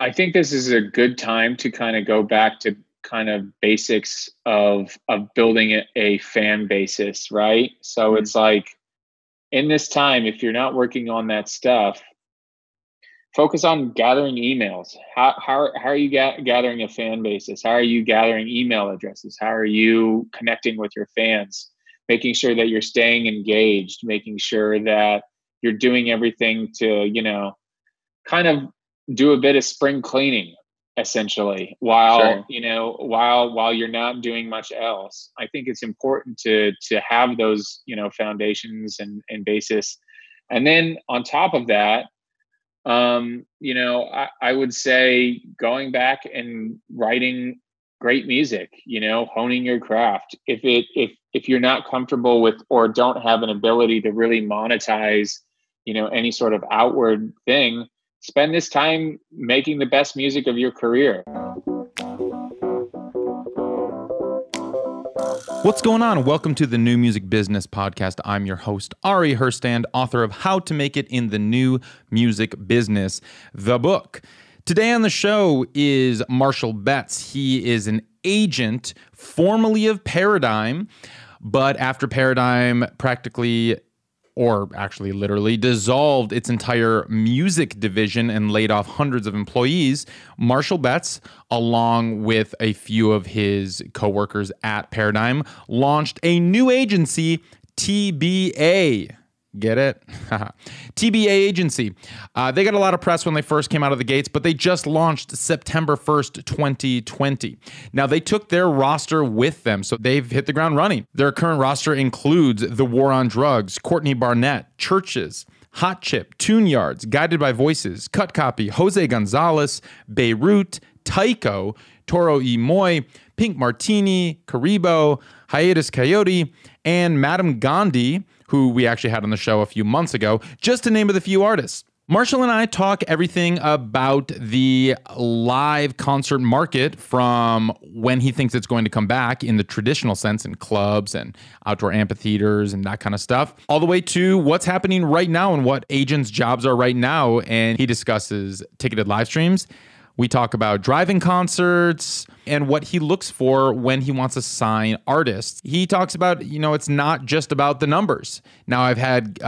I think this is a good time to kind of go back to kind of basics of building a fan basis, right? So it's like, in this time, if you're not working on that stuff, focus on gathering emails. How are you gathering a fan basis? How are you gathering email addresses? How are you connecting with your fans? Making sure that you're staying engaged, making sure that you're doing everything to, you know, kind of do a bit of spring cleaning, essentially, while, sure, you know, while you're not doing much else. I think it's important to have those, you know, foundations and basis. And then on top of that, you know, I would say going back and writing great music, you know, honing your craft. If you're not comfortable with, or don't have an ability to really monetize, you know, any sort of outward thing, spend this time making the best music of your career. What's going on? Welcome to the New Music Business Podcast. I'm your host, Ari Herstand, author of How to Make It in the New Music Business, the book. Today on the show is Marshall Betts. He is an agent formerly of Paradigm, but after Paradigm practically, or actually literally, dissolved its entire music division and laid off hundreds of employees, Marshall Betts, along with a few of his coworkers at Paradigm, launched a new agency, TBA. Get it? TBA Agency. They got a lot of press when they first came out of the gates, but they just launched September 1st, 2020. Now, they took their roster with them, so they've hit the ground running. Their current roster includes The War on Drugs, Courtney Barnett, CHVRCHES, Hot Chip, Tune Yards, Guided by Voices, Cut Copy, Jose Gonzalez, Beirut, Tycho, Toro y Moi, Pink Martini, Caribou, Hiatus Coyote, and Madame Gandhi, who we actually had on the show a few months ago, just to name a few artists. Marshall and I talk everything about the live concert market, from when he thinks it's going to come back in the traditional sense in clubs and outdoor amphitheaters and that kind of stuff, all the way to what's happening right now and what agents' jobs are right now. And he discusses ticketed live streams. We talk about driving concerts and what he looks for when he wants to sign artists. He talks about, you know, it's not just about the numbers. Now, I've had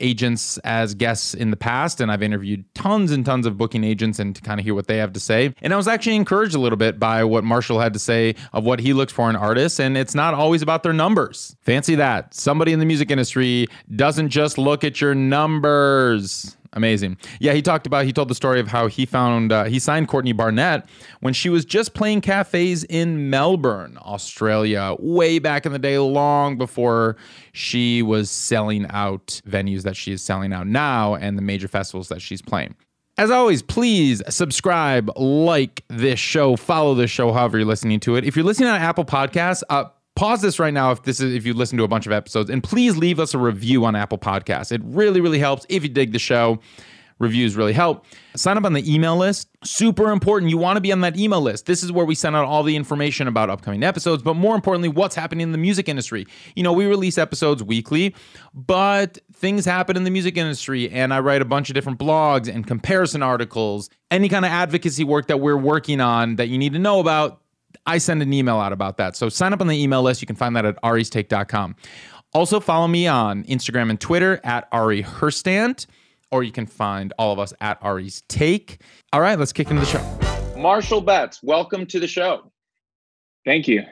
agents as guests in the past, and I've interviewed tons and tons of booking agents and to kind of hear what they have to say. And I was actually encouraged a little bit by what Marshall had to say of what he looks for in artists, and it's not always about their numbers. Fancy that. Somebody in the music industry doesn't just look at your numbers. Amazing. Yeah, he told the story of how he signed Courtney Barnett when she was just playing cafes in Melbourne, Australia, way back in the day, long before she was selling out venues that she is selling out now and the major festivals that she's playing. As always, please subscribe, like this show, follow this show, however you're listening to it. If you're listening on Apple Podcasts, pause this right now if you listen to a bunch of episodes, and please leave us a review on Apple Podcasts. It really, really helps. If you dig the show, reviews really help. Sign up on the email list. Super important. You want to be on that email list. This is where we send out all the information about upcoming episodes, but more importantly, what's happening in the music industry. You know, we release episodes weekly, but things happen in the music industry, and I write a bunch of different blogs and comparison articles. Any kind of advocacy work that we're working on that you need to know about, I send an email out about that. So sign up on the email list. You can find that at aristake.com. Also follow me on Instagram and Twitter at Ari Herstand, or you can find all of us at Ari's Take. All right, let's kick into the show. Marshall Betts, welcome to the show. Thank you.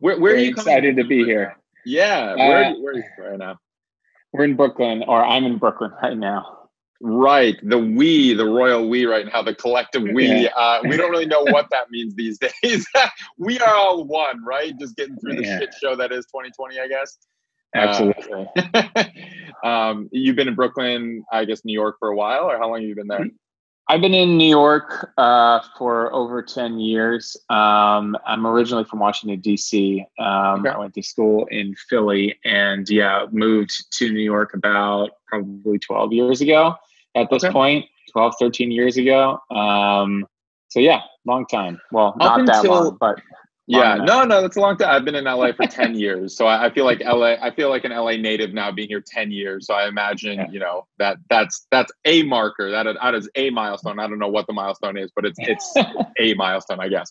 Where are you excited to be here? Yeah, where are you right now? We're in Brooklyn, or I'm in Brooklyn right now. Right. The royal we right now, the collective we. Yeah. We don't really know what that means these days. We are all one, right? Just getting through the shit show that is 2020, I guess. Absolutely. You've been in Brooklyn, I guess, New York for a while, or how long have you been there? I've been in New York for over 10 years. I'm originally from Washington, D.C. Okay. I went to school in Philly, and moved to New York about probably 12 years ago at this point, 12, 13 years ago. So yeah, long time. Well, not that long, but Yeah, no, that's a long time. I've been in LA for 10 years. So I feel like an LA native now, being here 10 years. So I imagine, you know, that's a marker, that is a milestone. I don't know what the milestone is, but it's a milestone, I guess.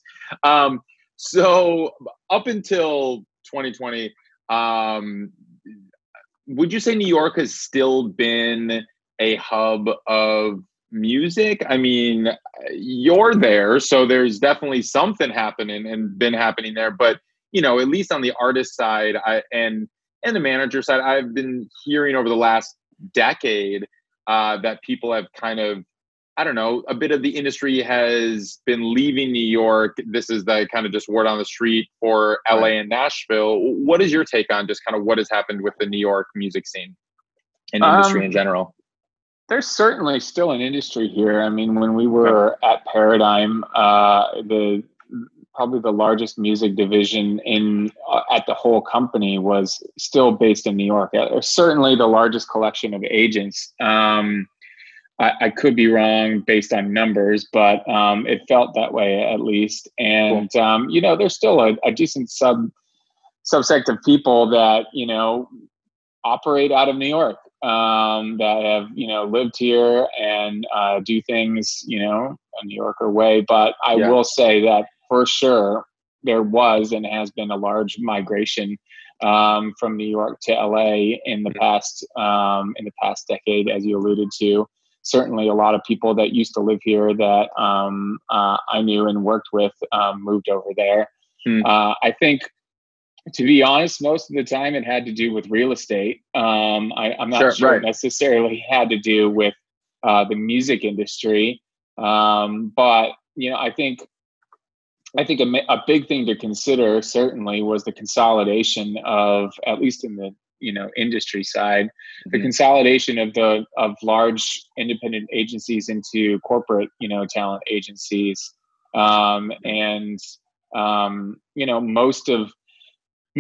So up until 2020, would you say New York has still been a hub of music? I mean, you're there, so there's definitely something happening and been happening there. But, you know, at least on the artist side and the manager side, I've been hearing over the last decade that people have kind of, I don't know, a bit of the industry has been leaving New York. This is the kind of just word on the street for LA and Nashville. What is your take on just kind of what has happened with the New York music scene and industry in general? There's certainly still an industry here. I mean, when we were at Paradigm, probably the largest music division at the whole company was still based in New York. Certainly the largest collection of agents. I could be wrong based on numbers, but it felt that way at least. And, you know, there's still a decent subsect of people that, you know, operate out of New York. That have, you know, lived here and do things, you know, a New Yorker way. But I will say that for sure there was and has been a large migration from New York to LA in the past decade, as you alluded to. Certainly, a lot of people that used to live here that I knew and worked with moved over there. I think, to be honest, most of the time it had to do with real estate. I'm not sure it necessarily had to do with the music industry. But, you know, I think a big thing to consider certainly was the consolidation of, at least in the, you know, industry side, the consolidation of large independent agencies into corporate, you know, talent agencies. You know,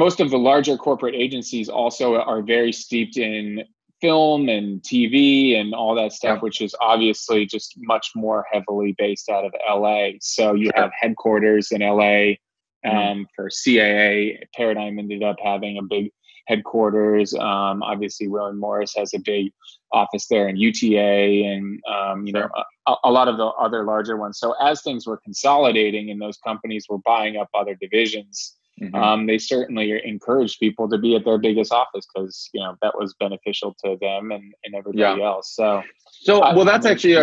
most of the larger corporate agencies also are very steeped in film and TV and all that stuff, which is obviously just much more heavily based out of LA. So you have headquarters in LA for CAA. Paradigm ended up having a big headquarters. Obviously, William Morris has a big office there in UTA and, you know, a lot of the other larger ones. So as things were consolidating and those companies were buying up other divisions, they certainly encouraged people to be at their biggest office because, you know, that was beneficial to them and everybody else. So well, that's actually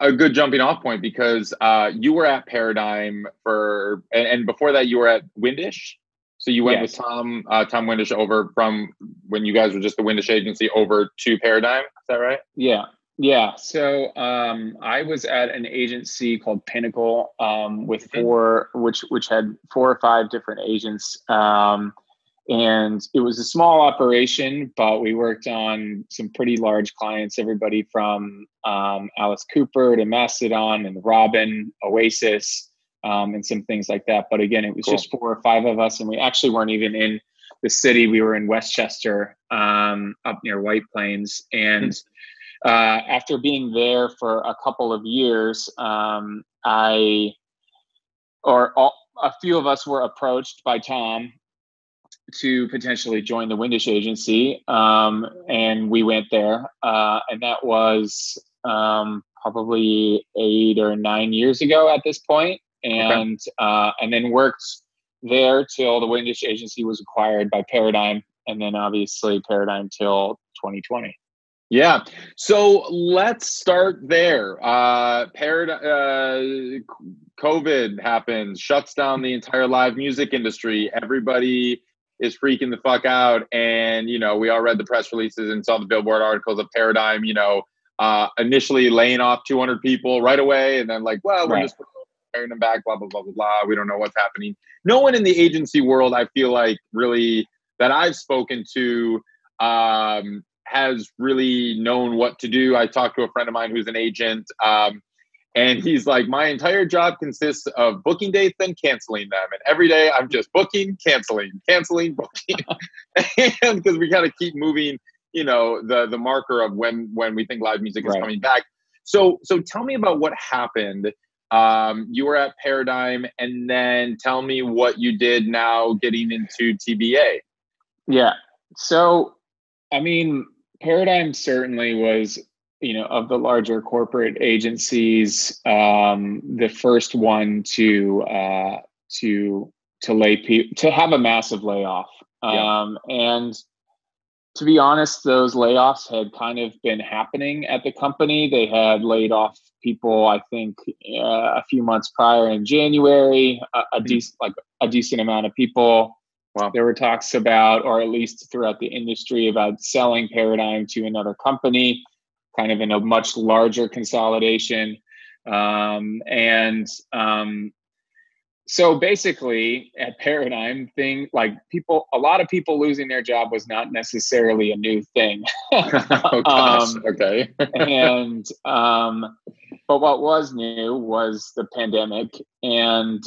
a good jumping off point because you were at Paradigm and before that you were at Windisch. So you went with Tom Windisch over from when you guys were just the Windisch agency over to Paradigm. Is that right? Yeah. So I was at an agency called Pinnacle with which had 4 or 5 different agents. And it was a small operation, but we worked on some pretty large clients, everybody from Alice Cooper to Mastodon and Robin, Oasis, and some things like that. But again, it was just 4 or 5 of us, and we actually weren't even in the city. We were in Westchester, up near White Plains. And after being there for a couple of years, a few of us were approached by Tom to potentially join the Windisch agency. And we went there, and that was, probably 8 or 9 years ago at this point. And, and then worked there till the Windisch agency was acquired by Paradigm. And then obviously Paradigm till 2020. Yeah. So let's start there. COVID happens, shuts down the entire live music industry. Everybody is freaking the fuck out. And, you know, we all read the press releases and saw the Billboard articles of Paradigm, you know, initially laying off 200 people right away. And then like, well, we're just hiring them back, blah, blah, blah, blah, blah. We don't know what's happening. No one in the agency world, I feel like, really, that I've spoken to, has really known what to do. I talked to a friend of mine who's an agent, and he's like, my entire job consists of booking dates and canceling them. And every day I'm just booking, canceling, booking. And because we got to keep moving, you know, the marker of when we think live music is coming back. So tell me about what happened You were at Paradigm, and then tell me what you did now getting into TBA. Yeah. So, I mean, Paradigm certainly was, you know, of the larger corporate agencies, the first one to have a massive layoff. Yeah. And to be honest, those layoffs had kind of been happening at the company. They had laid off people, I think, a few months prior in January, a decent amount of people. Wow. There were talks about, or at least throughout the industry, about selling Paradigm to another company, kind of in a much larger consolidation. So basically at Paradigm a lot of people losing their job was not necessarily a new thing. Oh, gosh. Okay. But what was new was the pandemic. And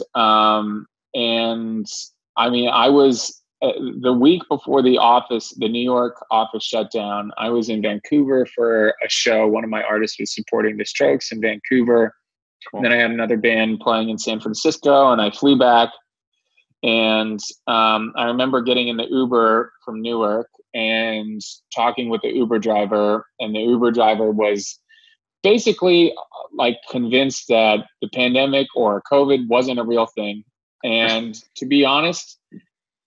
I mean, I was the week before the New York office shutdown, I was in Vancouver for a show. One of my artists was supporting the Strokes in Vancouver. Cool. And then I had another band playing in San Francisco, and I flew back. And I remember getting in the Uber from Newark and talking with the Uber driver. And the Uber driver was basically like convinced that the pandemic or COVID wasn't a real thing. And to be honest,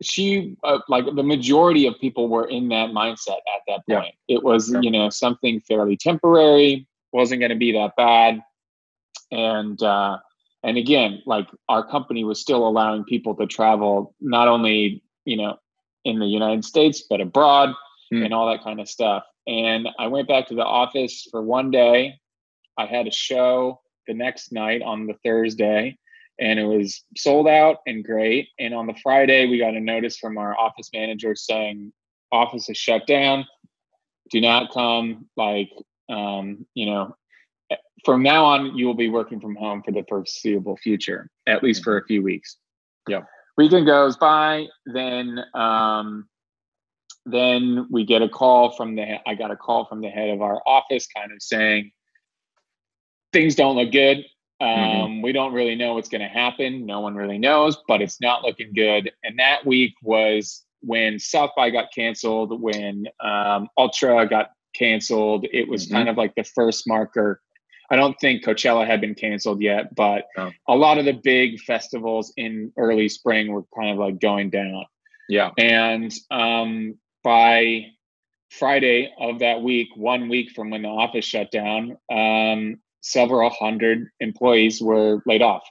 she like the majority of people were in that mindset at that point. Yeah. It was, you know, something fairly temporary, wasn't going to be that bad. And again, like our company was still allowing people to travel, not only, you know, in the United States, but abroad and all that kind of stuff. And I went back to the office for one day. I had a show the next night on the Thursday, and it was sold out and great. And on the Friday, we got a notice from our office manager saying office is shut down. Do not come, like, you know, from now on, you will be working from home for the foreseeable future, at least for a few weeks. Yeah. Weekend goes by. Then we get a call from I got a call from the head of our office kind of saying, things don't look good. We don't really know what's going to happen. No one really knows, but it's not looking good. And that week was when South by got canceled, when Ultra got canceled. It was kind of like the first marker. I don't think Coachella had been canceled yet, but a lot of the big festivals in early spring were kind of like going down. Yeah. And by Friday of that week, 1 week from when the office shut down, several hundred employees were laid off.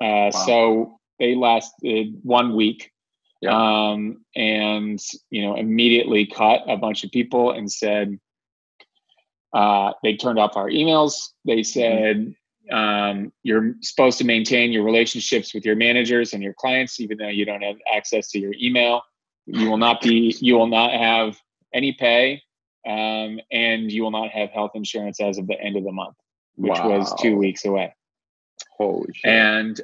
Wow. So they lasted 1 week. Yeah. And, you know, immediately cut a bunch of people and said, they turned off our emails. They said, you're supposed to maintain your relationships with your managers and your clients, even though you don't have access to your email. You will not have any pay, and you will not have health insurance as of the end of the month, which was 2 weeks away. Holy shit. And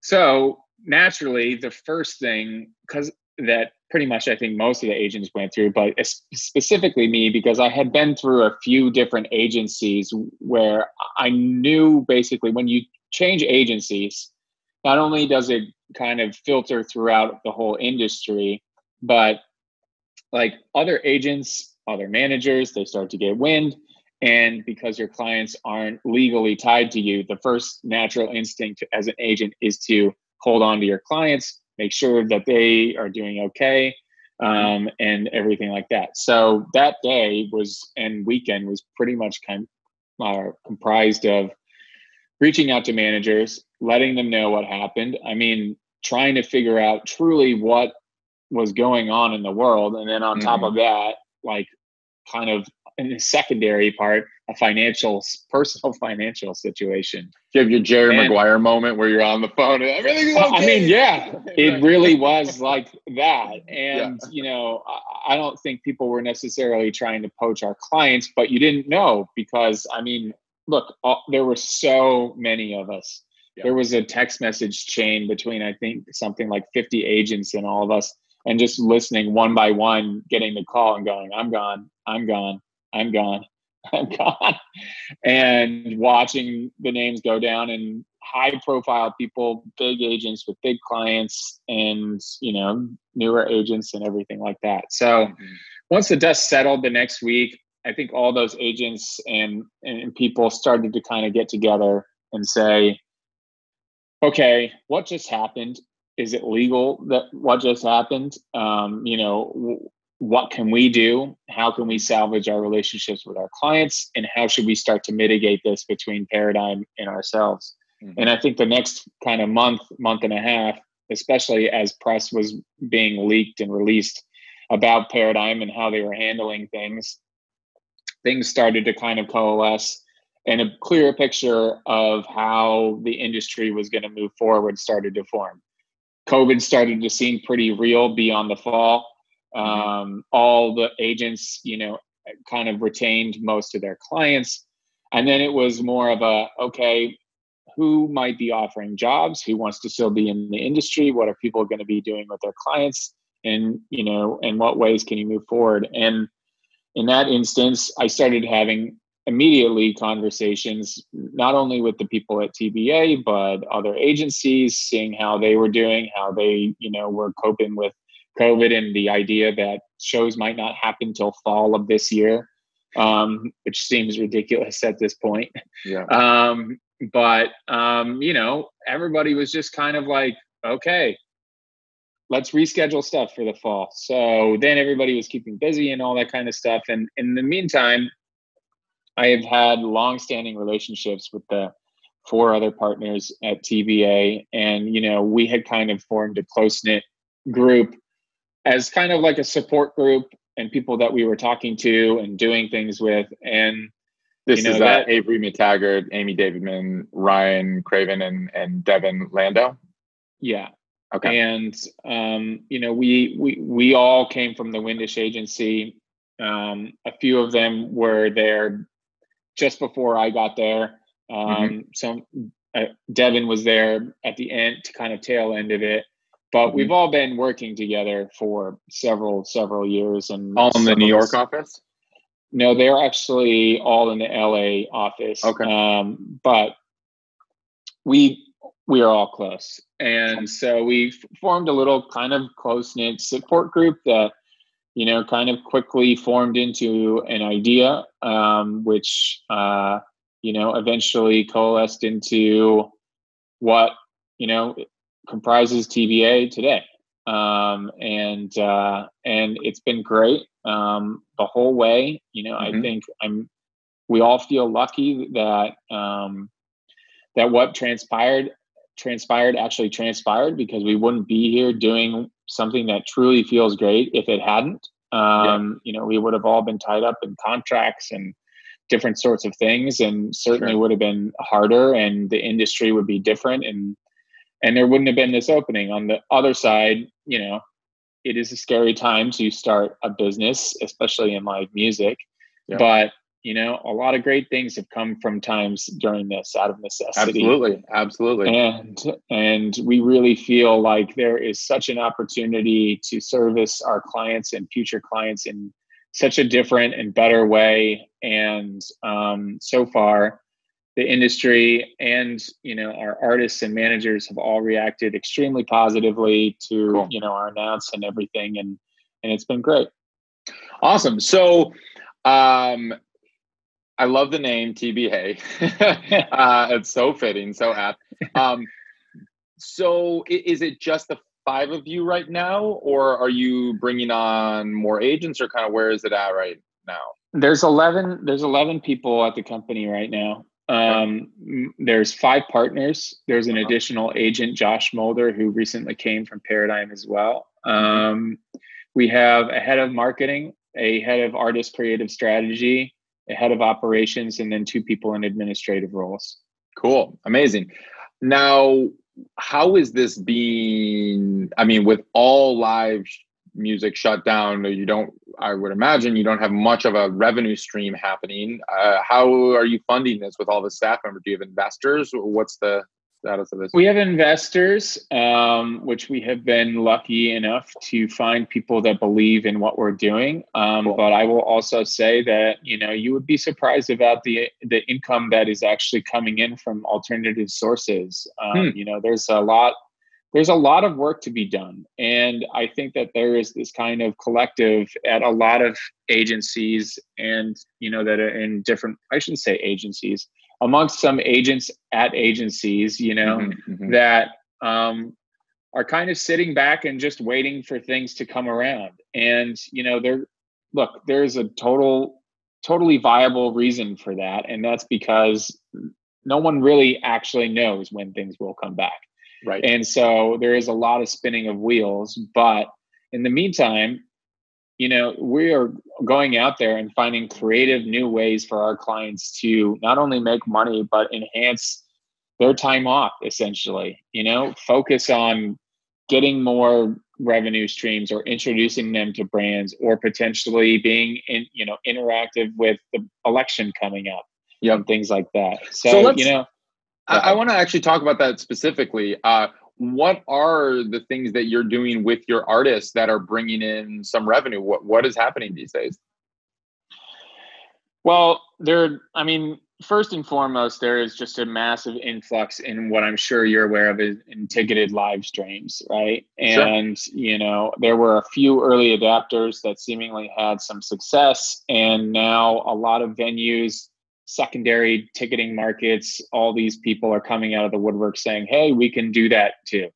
so naturally, the first thing, because that pretty much I think most of the agents went through, but specifically me, because I had been through a few different agencies where I knew basically when you change agencies, not only does it kind of filter throughout the whole industry, but like other agents, other managers, they start to get wind. And because your clients aren't legally tied to you, the first natural instinct as an agent is to hold on to your clients, make sure that they are doing okay, and everything like that. So that day weekend was pretty much comprised of reaching out to managers, letting them know what happened. I mean, trying to figure out truly what was going on in the world. And then on top of that, like kind of in the secondary part, personal financial situation. You have your Jerry Maguire moment where you're on the phone and everything's okay. I mean, yeah, it really was like that. And, you know, I don't think people were necessarily trying to poach our clients, but you didn't know because, I mean, look, there were so many of us. Yeah. There was a text message chain between, I think, something like 50 agents and all of us, and just listening one by one, getting the call and going, I'm gone. gone. And watching the names go down and high profile people, big agents with big clients and, you know, newer agents and everything like that. So once the dust settled the next week, I think all those agents and people started to kind of get together and say, okay, what just happened? Is it legal that what just happened? You know, what can we do? How can we salvage our relationships with our clients? And how should we start to mitigate this between Paradigm and ourselves? Mm-hmm. And I think the next kind of month and a half, especially as press was being leaked and released about Paradigm and how they were handling things, things started to kind of coalesce, and a clearer picture of how the industry was going to move forward started to form. COVID started to seem pretty real beyond the fall. All the agents, you know, kind of retained most of their clients. And then it was more of a, okay, who might be offering jobs? Who wants to still be in the industry? What are people going to be doing with their clients? And, you know, in what ways can you move forward? And in that instance, I started having immediately conversations, not only with the people at TBA, but other agencies, seeing how they were doing, how they, you know, were coping with COVID and the idea that shows might not happen till fall of this year, which seems ridiculous at this point. Yeah. You know, everybody was just kind of like, okay, let's reschedule stuff for the fall. So then everybody was keeping busy and all that kind of stuff. And in the meantime, I have had longstanding relationships with the four other partners at TBA. And, you know, we had kind of formed a close-knit group as kind of like a support group and people that we were talking to and doing things with. And this is that Avery McTaggart, Amy Davidman, Ryan Craven, and Devin Lando. Yeah. Okay. And, you know, we all came from the Windisch agency. A few of them were there just before I got there. Devin was there at the end, to kind of tail end of it. But we've all been working together for several years. And all in the New York office? No, they're actually all in the LA office. Okay. But we are all close. And so we formed a little kind of close-knit support group that, you know, kind of quickly formed into an idea, which, you know, eventually coalesced into what, you know, comprises TBA today. And it's been great the whole way. You know, I think we all feel lucky that, that what transpired because we wouldn't be here doing something that truly feels great if it hadn't. You know, we would have all been tied up in contracts and different sorts of things, and certainly would have been harder, and the industry would be different, and there wouldn't have been this opening. On the other side, you know, it is a scary time to start a business, especially in live music. But you know, a lot of great things have come from times during this out of necessity. Absolutely. And we really feel like there is such an opportunity to service our clients and future clients in such a different and better way. And so far, the industry and, you know, our artists and managers have all reacted extremely positively to, you know, our announce and everything. And it's been great. Awesome. So, I love the name TBA. It's so fitting, so apt. So is it just the five of you right now, or are you bringing on more agents, or kind of where is it at right now? There's 11 people at the company right now. There's five partners. There's an additional agent, Josh Mulder, who recently came from Paradigm as well. We have a head of marketing, a head of artist creative strategy, a head of operations, and then two people in administrative roles. Cool. Amazing. Now, how is this being, I mean, with all live music shut down, I would imagine you don't have much of a revenue stream happening. How are you funding this with all the staff members? Do you have investors? What's the status of this? We have investors, which we have been lucky enough to find people that believe in what we're doing. Cool. But I will also say that, you know, you would be surprised about the income that is actually coming in from alternative sources. You know, there's a lot of work to be done. And I think that there is this kind of collective at a lot of agencies and, you know, that are in different, I shouldn't say agencies, amongst some agents at agencies, you know, that are kind of sitting back and just waiting for things to come around. And, you know, there's a totally viable reason for that. And that's because no one really actually knows when things will come back. Right. And so there is a lot of spinning of wheels, but in the meantime, you know, we are going out there and finding creative new ways for our clients to not only make money, but enhance their time off, essentially, you know, focus on getting more revenue streams or introducing them to brands or potentially being in, you know, interactive with the election coming up, and things like that. So you know, I want to actually talk about that specifically. What are the things that you're doing with your artists that are bringing in some revenue? What is happening these days? Well, first and foremost, there is just a massive influx in what I'm sure you're aware of is in ticketed live streams, right? And, you know, there were a few early adapters that seemingly had some success, and now a lot of venues, secondary ticketing markets, all these people are coming out of the woodwork saying, hey, we can do that too.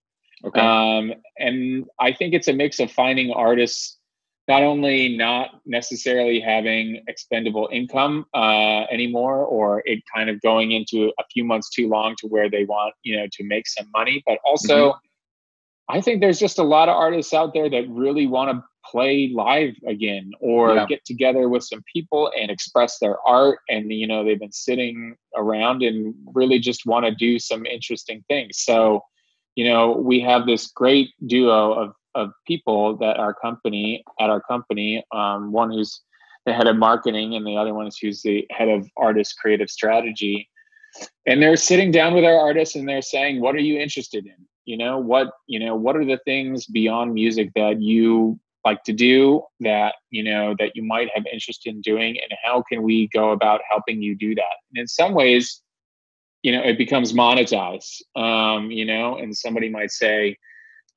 Okay. And I think it's a mix of finding artists not only not necessarily having expendable income anymore, or it kind of going into a few months too long to where they want, you know, to make some money, but also I think there's just a lot of artists out there that really want to play live again, or get together with some people and express their art. And, you know, they've been sitting around and really just want to do some interesting things. So, you know, we have this great duo of people that our company, one who's the head of marketing and the other one who's the head of artist creative strategy. And they're sitting down with our artists and they're saying, what are you interested in? What are the things beyond music that you like to do that you might have interest in doing, and how can we go about helping you do that? And in some ways, you know, it becomes monetized, and somebody might say,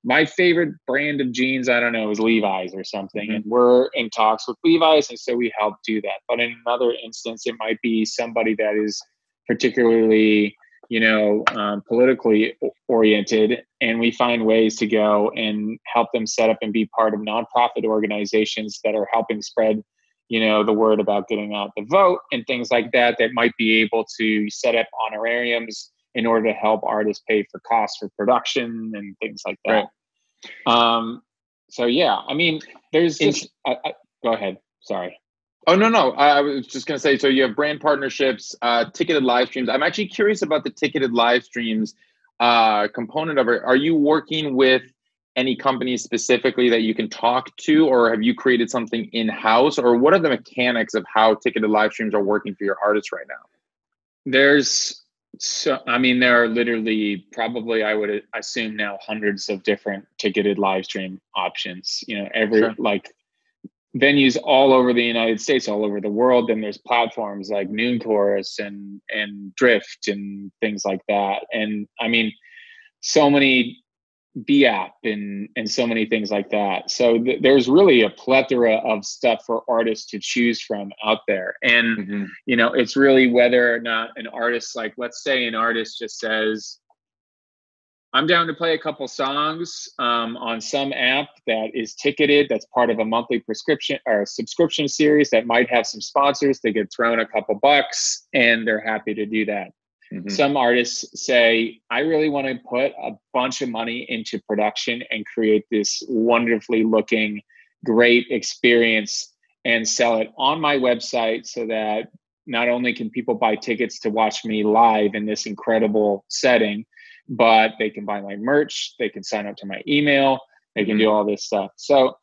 my favorite brand of jeans, I don't know, is Levi's or something. And we're in talks with Levi's, and so we help do that. But in another instance, it might be somebody that is particularly, you know, politically oriented, and we find ways to go and help them set up and be part of nonprofit organizations that are helping spread, you know, the word about getting out the vote and things like that, that might be able to set up honorariums in order to help artists pay for costs for production and things like that. Right. There's just, go ahead. Sorry. Oh, no. I was just going to say, so you have brand partnerships, ticketed live streams. I'm actually curious about the ticketed live streams component of it. Are you working with any companies specifically that you can talk to, or have you created something in-house, or what are the mechanics of how ticketed live streams are working for your artists right now? There are literally probably, I would assume now, hundreds of different ticketed live stream options, you know, venues all over the United States, all over the world. Then there's platforms like Noon Chorus and Drift and things like that. And so many B-App and so many things like that. So there's really a plethora of stuff for artists to choose from out there. And, you know, it's really whether or not an artist, like let's say an artist just says, I'm down to play a couple songs on some app that is ticketed, that's part of a monthly prescription or subscription series that might have some sponsors. They get thrown a couple bucks and they're happy to do that. Some artists say, I really want to put a bunch of money into production and create this wonderfully looking, great experience and sell it on my website so that not only can people buy tickets to watch me live in this incredible setting, but they can buy my merch, they can sign up to my email, they can do all this stuff. So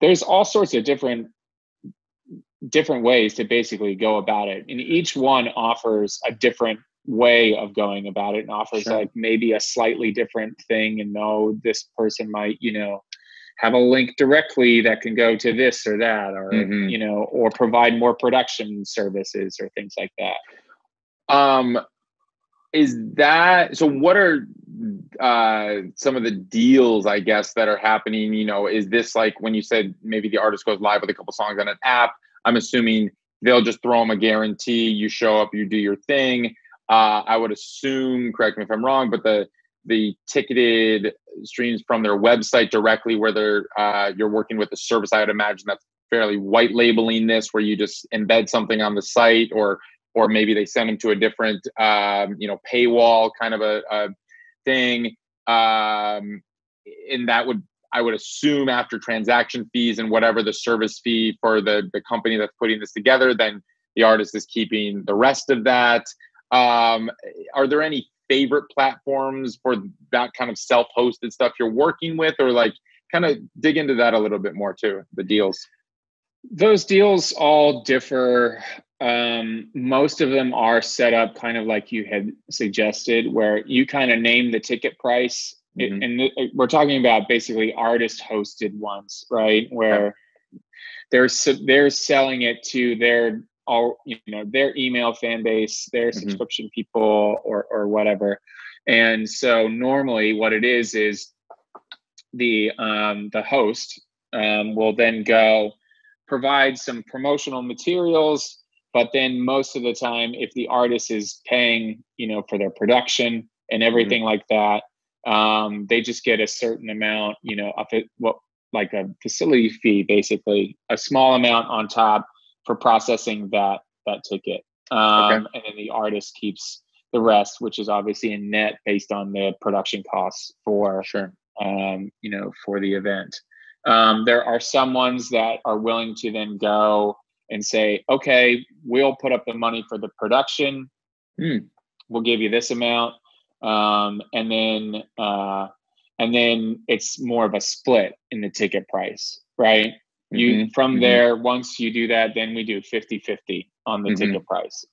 there's all sorts of different ways to basically go about it. And each one offers a different way of going about it and offers like maybe a slightly different thing. And no, this person might, you know, have a link directly that can go to this or that, or, you know, or provide more production services or things like that. Is that, so what are some of the deals, I guess, that are happening? You know, is this like when you said maybe the artist goes live with a couple songs on an app, I'm assuming they'll just throw them a guarantee. You show up, you do your thing. I would assume, correct me if I'm wrong, but the ticketed streams from their website directly, where they're you're working with the service, I would imagine that's fairly white labeling this, where you just embed something on the site, or maybe they send them to a different you know, paywall kind of a thing, and that would, I would assume, after transaction fees and whatever the service fee for the company that's putting this together, then the artist is keeping the rest of that. Are there any favorite platforms for that kind of self-hosted stuff you're working with, or like kind of dig into that a little bit more too, the deals? Those deals all differ. Most of them are set up kind of like you had suggested, where you kind of name the ticket price. And we're talking about basically artist hosted ones, right? Where they're selling it to their, you know, their email fan base, their subscription people, or whatever. And so normally what it is the host will then go provide some promotional materials, but then most of the time, if the artist is paying, you know, for their production and everything like that, they just get a certain amount, you know, up at what, like a facility fee, basically a small amount on top for processing that ticket. And then the artist keeps the rest, which is obviously a net based on the production costs for, you know, for the event. There are some ones that are willing to then go and say, okay, we'll put up the money for the production. We'll give you this amount. And then it's more of a split in the ticket price, right? You from there, once you do that, then we do 50-50 on the ticket price.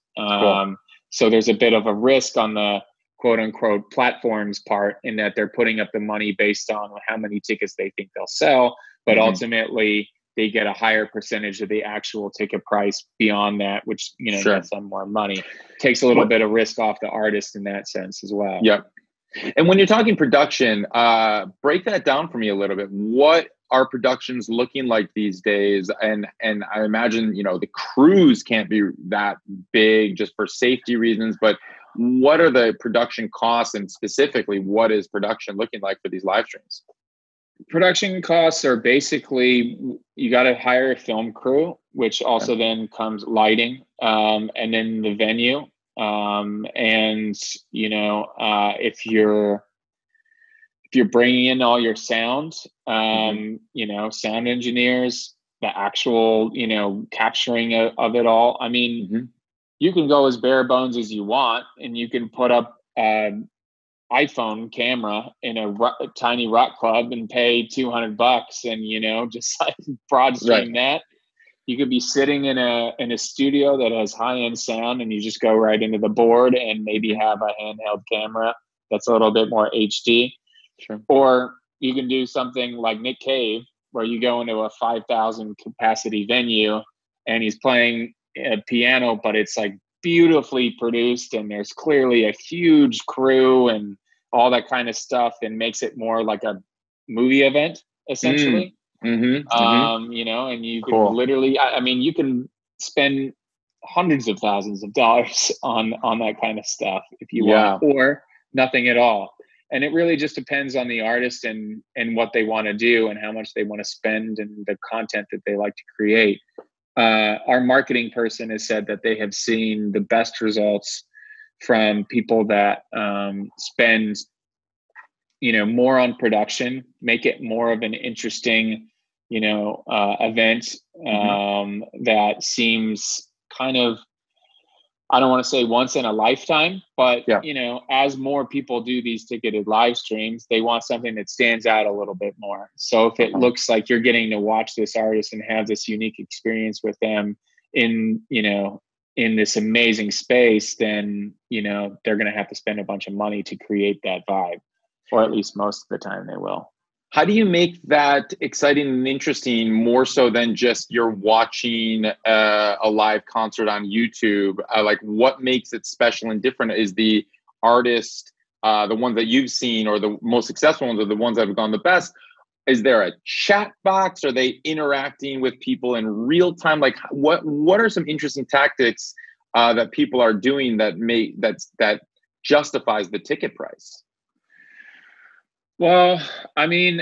So there's a bit of a risk on the quote unquote platforms part, in that they're putting up the money based on how many tickets they think they'll sell, but ultimately they get a higher percentage of the actual ticket price beyond that, which, you know, gets them more money. Takes a little bit of risk off the artist in that sense as well. And when you're talking production, break that down for me a little bit. What are productions looking like these days? And I imagine, you know, the crews can't be that big just for safety reasons, but what are the production costs, and specifically, what is production looking like for these live streams? Production costs are basically, you got to hire a film crew, which also then comes lighting, and then the venue. And you know, if you're bringing in all your sound, you know, sound engineers, the actual, you know, capturing of it all. I mean, you can go as bare bones as you want, and you can put up, iPhone camera in a tiny rock club and pay $200 and, you know, just like broad stream that. You could be sitting in a studio that has high-end sound, and you just go right into the board and maybe have a handheld camera that's a little bit more HD. Or you can do something like Nick Cave, where you go into a 5,000 capacity venue and he's playing a piano, but it's like beautifully produced, and there's clearly a huge crew and all that kind of stuff, and makes it more like a movie event, essentially. You know, and you can literally, I mean, you can spend hundreds of thousands of dollars on that kind of stuff if you want, or nothing at all. And it really just depends on the artist and what they want to do and how much they want to spend and the content that they like to create. Our marketing person has said that they have seen the best results from people that spend, you know, more on production, make it more of an interesting, you know, event that seems kind of, I don't want to say once in a lifetime, but, you know, as more people do these ticketed live streams, they want something that stands out a little bit more. So if it looks like you're getting to watch this artist and have this unique experience with them in, you know, in this amazing space, then, you know, they're going to have to spend a bunch of money to create that vibe, or at least most of the time they will. How do you make that exciting and interesting, more so than just you're watching a live concert on YouTube? Like, what makes it special and different? Is the artist, the ones that you've seen, or the most successful ones, or the ones that have gone the best? Is there a chat box? Are they interacting with people in real time? Like, what are some interesting tactics that people are doing that justifies the ticket price? Well, I mean,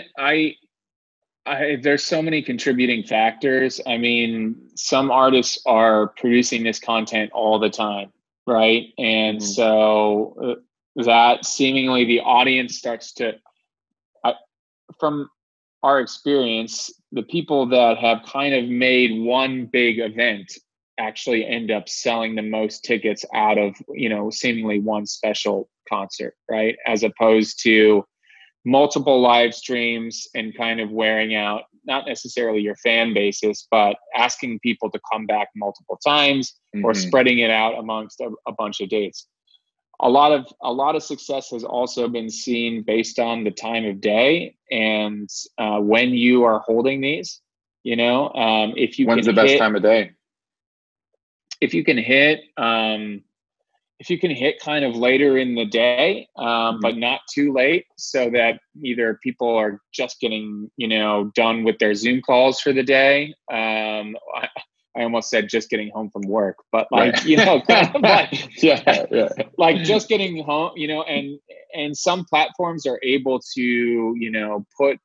there's so many contributing factors. I mean, some artists are producing this content all the time, right? And so that seemingly the audience starts to, from our experience, the people that have kind of made one big event actually end up selling the most tickets out of, you know, seemingly one special concert, right? As opposed to multiple live streams and kind of wearing out, not necessarily your fan bases, but asking people to come back multiple times or spreading it out amongst a bunch of dates. A lot of success has also been seen based on the time of day and when you are holding these, you know, when's the best time of day? If you can hit, kind of later in the day, but not too late, so that either people are just getting, you know, done with their Zoom calls for the day. I almost said just getting home from work, but like, right. You know, kind of like, yeah. Like just getting home, you know, and some platforms are able to, you know, put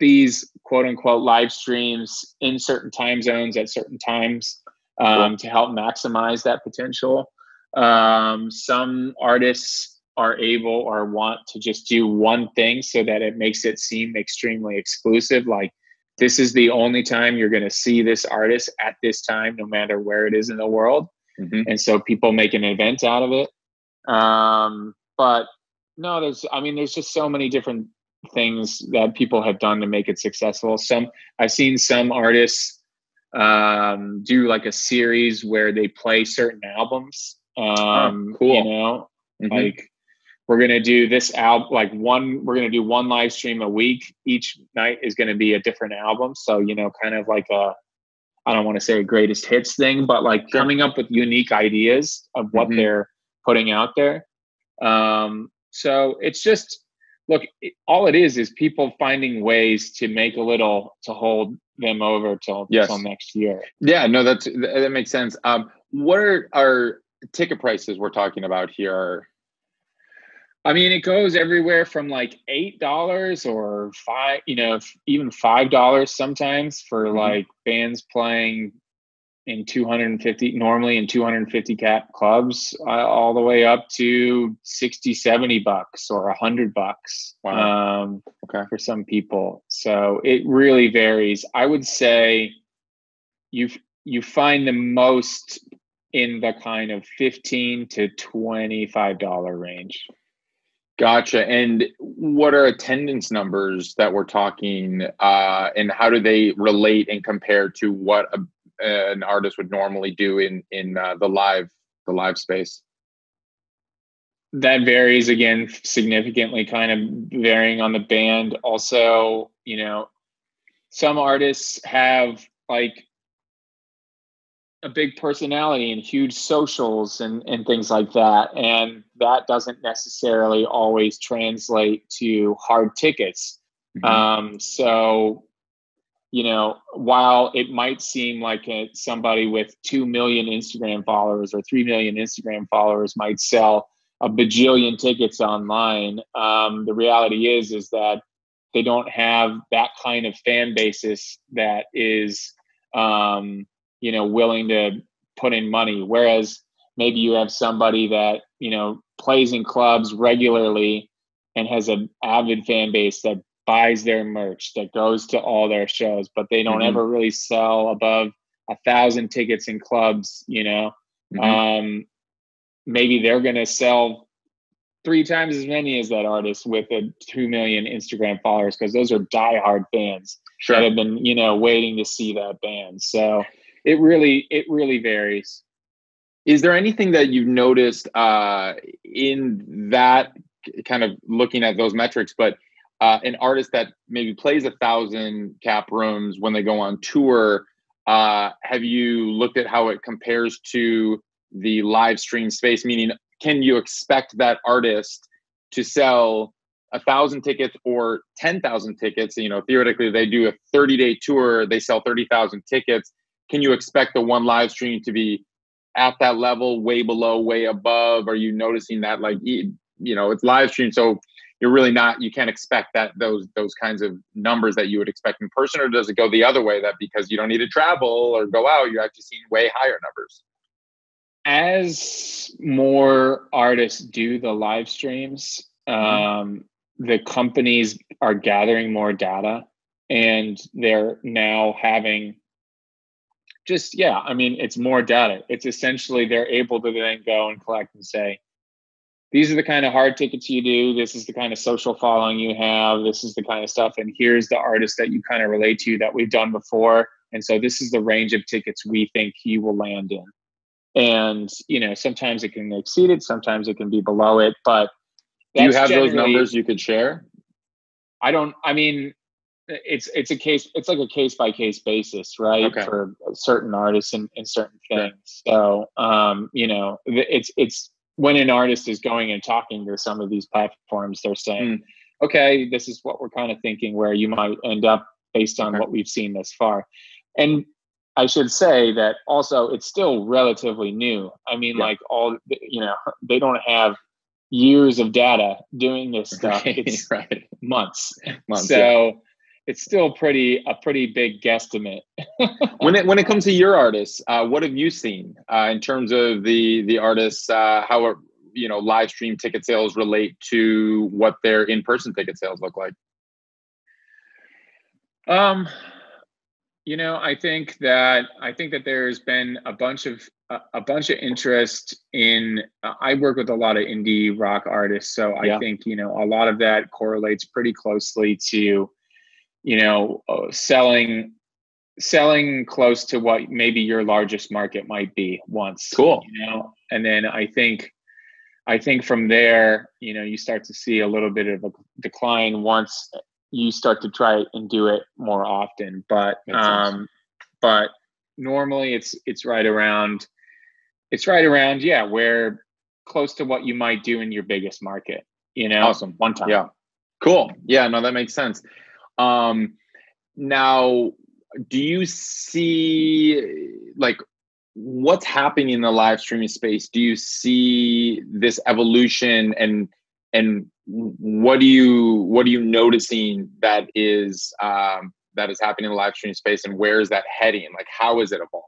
these quote unquote live streams in certain time zones at certain times to help maximize that potential. Some artists are able or want to just do one thing so that it makes it seem extremely exclusive. Like, this is the only time you're going to see this artist at this time, no matter where it is in the world. And so people make an event out of it. But no, there's just so many different things that people have done to make it successful. I've seen some artists, do like a series where they play certain albums. Cool. You know, like we're going to do this album, we're going to do one live stream a week. Each night is going to be a different album. So, you know, kind of like I don't want to say a greatest hits thing, but like coming up with unique ideas of what they're putting out there. So it's just, look, all it is people finding ways to make to hold them over till next year. Yeah, no, that makes sense. What are our ticket prices we're talking about here? I mean, it goes everywhere from like $8 or $5, you know, even $5 sometimes for like bands playing in 250, normally in 250 cap clubs, all the way up to 60, $70 or $100. Wow. For some people. So it really varies. I would say you find the most in the kind of $15 to $25 range. Gotcha. And what are attendance numbers that we're talking, and how do they relate and compare to what an artist would normally do in the live space? That varies again significantly, kind of varying on the band. Also, you know, some artists have like a big personality and huge socials and things like that, and that doesn't necessarily always translate to hard tickets. So, you know, while it might seem like somebody with 2 million Instagram followers or 3 million Instagram followers might sell a bajillion tickets online, the reality is that they don't have that kind of fan basis that is, you know, willing to put in money. Whereas maybe you have somebody that, you know, plays in clubs regularly and has an avid fan base that buys their merch, that goes to all their shows, but they don't ever really sell above 1,000 tickets in clubs, you know. Maybe they're going to sell 3 times as many as that artist with a 2 million Instagram followers, because those are diehard fans that have been, you know, waiting to see that band. So it really varies. Is there anything that you've noticed in that, kind of looking at those metrics, but an artist that maybe plays 1,000 cap rooms when they go on tour, have you looked at how it compares to the live stream space? Meaning, can you expect that artist to sell 1,000 tickets or 10,000 tickets? You know, theoretically, they do a 30-day tour, they sell 30,000 tickets. Can you expect the one live stream to be at that level, way below, way above? Are you noticing that, like, you know, it's live stream, so you're really not, you can't expect that those kinds of numbers that you would expect in person? Or does it go the other way, that because you don't need to travel or go out, you're actually seeing way higher numbers? As more artists do the live streams, the companies are gathering more data, and they're now having just, yeah, I mean, it's more data. It's essentially, they're able to then go and collect and say, these are the kind of hard tickets you do. This is the kind of social following you have. This is the kind of stuff. And here's the artist that you kind of relate to that we've done before. And so this is the range of tickets we think he will land in. And, you know, sometimes it can exceed it. Sometimes it can be below it. But do you have those numbers you could share? I don't, I mean, it's a case, it's like a case by case basis, right? Okay. For certain artists and certain things. Sure. So, you know, it's, when an artist is going and talking to some of these platforms, they're saying, okay, this is what we're kind of thinking where you might end up based on what we've seen thus far. And I should say that also it's still relatively new. I mean, like all, you know, they don't have years of data doing this stuff. It's months. So it's still a pretty big guesstimate. When it comes to your artists, what have you seen in terms of the artists? How are, you know, live stream ticket sales relate to what their in person ticket sales look like? You know, I think that there's been a bunch of interest in. I work with a lot of indie rock artists, so I think, you know, a lot of that correlates pretty closely to, you know, selling close to what maybe your largest market might be once. Cool. You know, and then I think from there, you know, you start to see a little bit of a decline once you start to try it and do it more often. But but normally it's right around where close to what you might do in your biggest market. You know, awesome. One time. Yeah. Cool. Yeah. No, that makes sense. Now, do you see, like, what's happening in the live streaming space? Do you see this evolution, and what are you noticing that is happening in the live streaming space, and where is that heading? Like, how is it evolving?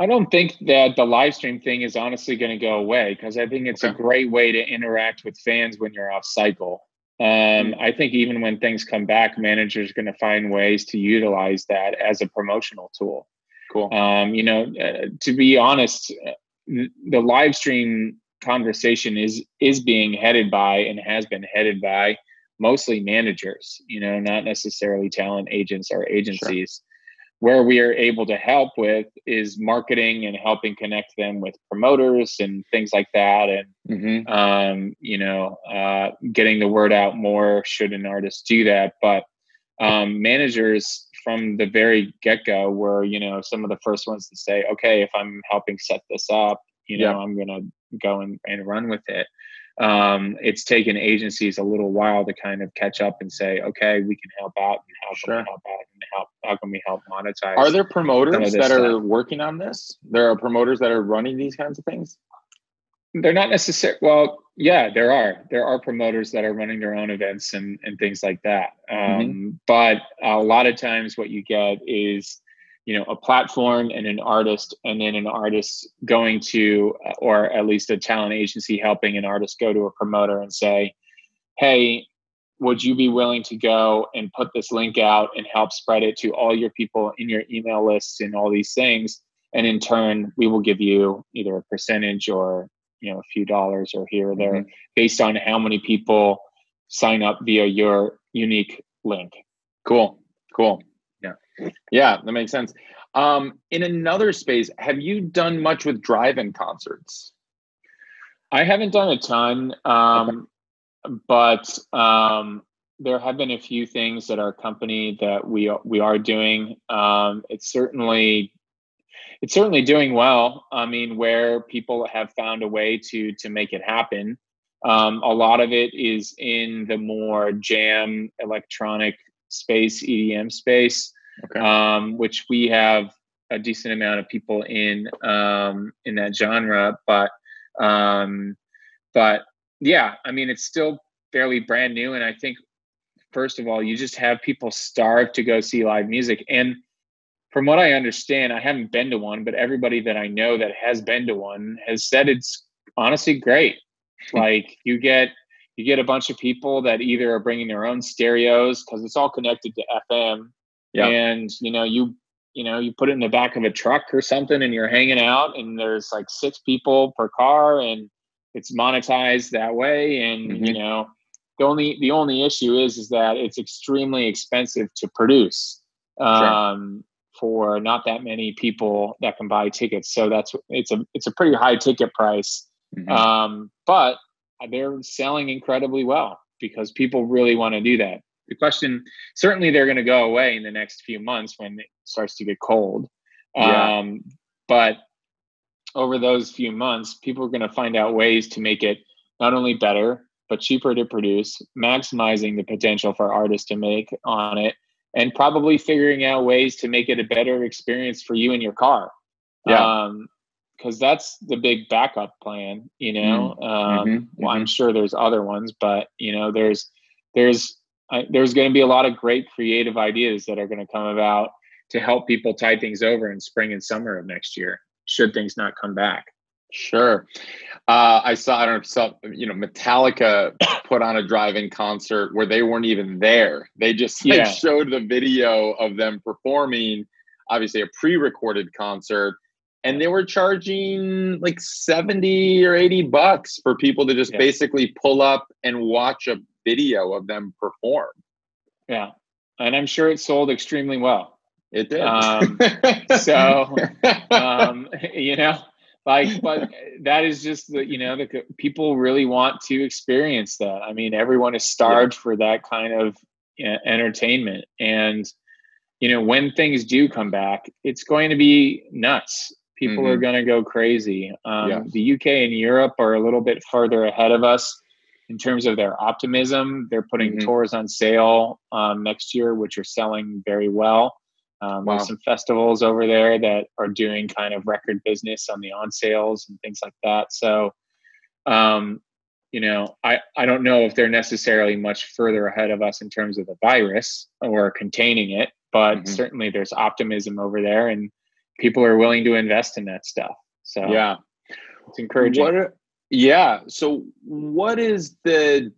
I don't think that the live stream thing is honestly going to go away, because I think it's a great way to interact with fans when you're off cycle. I think even when things come back, managers are going to find ways to utilize that as a promotional tool. Cool. You know, to be honest, the live stream conversation is being headed by, and has been headed by, mostly managers, you know, not necessarily talent agents or agencies. Sure. Where we are able to help with is marketing and helping connect them with promoters and things like that. And, you know, getting the word out more should an artist do that. But managers from the very get-go were, you know, some of the first ones to say, okay, if I'm helping set this up, you know, I'm going to go and run with it. It's taken agencies a little while to kind of catch up and say, okay, we can help out, and how can we help out, and how can we help monetize? Are there promoters that are working on this? There are promoters that are running these kinds of things? They're not necessarily, well, yeah, there are. There are promoters that are running their own events and things like that. But a lot of times what you get is, you know, a platform and an artist, and then an artist going to, or at least a talent agency helping an artist go to a promoter and say, hey, would you be willing to go and put this link out and help spread it to all your people in your email lists and all these things? And in turn, we will give you either a percentage or, you know, a few dollars or here or there based on how many people sign up via your unique link. Cool. Yeah, that makes sense. In another space, have you done much with drive-in concerts? I haven't done a ton, but there have been a few things at our company that we are doing. It's certainly doing well. I mean, where people have found a way to make it happen. A lot of it is in the more jam electronic space, EDM space, okay. Which we have a decent amount of people in that genre. But yeah, I mean, it's still fairly brand new. And I think, first of all, you just have people starved to go see live music. And from what I understand, I haven't been to one, but everybody that I know that has been to one has said it's honestly great. Like you get a bunch of people that either are bringing their own stereos because it's all connected to FM, yeah. And you put it in the back of a truck or something, and you're hanging out, and there's like 6 people per car, and it's monetized that way. And mm-hmm. The only issue is that it's extremely expensive to produce for not that many people that can buy tickets. So it's a pretty high ticket price. Mm-hmm. But they're selling incredibly well because people really want to do that. The question, certainly they're going to go away in the next few months when it starts to get cold. Yeah. But over those few months, people are going to find out ways to make it not only better, but cheaper to produce, maximizing the potential for artists to make on it, and probably figuring out ways to make it a better experience for you and your car. Yeah. Because that's the big backup plan, Mm-hmm. Well, I'm sure there's other ones, but there's going to be a lot of great creative ideas that are going to come about to help people tide things over in spring and summer of next year, should things not come back. Sure. I don't know if Metallica put on a drive-in concert where they weren't even there. They just showed the video of them performing, obviously a pre-recorded concert. And they were charging like $70 or $80 for people to just basically pull up and watch a video of them perform. Yeah. And I'm sure it sold extremely well. It did. But that is just the people really want to experience that. I mean, everyone is starved for that kind of entertainment. And, when things do come back, it's going to be nuts. People mm-hmm. are going to go crazy. The UK and Europe are a little bit further ahead of us in terms of their optimism. They're putting mm-hmm. tours on sale next year, which are selling very well. There's some festivals over there that are doing kind of record business on the on sales and things like that. So, I don't know if they're necessarily much further ahead of us in terms of the virus or containing it, but mm-hmm. certainly there's optimism over there, and people are willing to invest in that stuff. So yeah, it's encouraging. So what is kind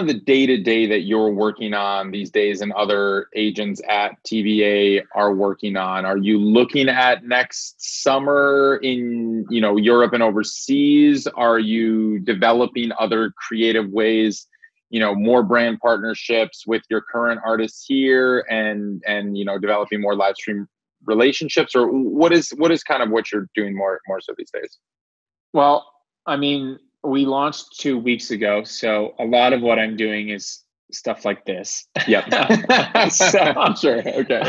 of the day-to-day that you're working on these days and other agents at TBA are working on? Are you looking at next summer in, Europe and overseas? Are you developing other creative ways, more brand partnerships with your current artists here and developing more live stream relationships, or what is kind of what you're doing more so these days? Well, I mean, we launched 2 weeks ago, so a lot of what I'm doing is stuff like this. Yep. So, I'm sure. Okay.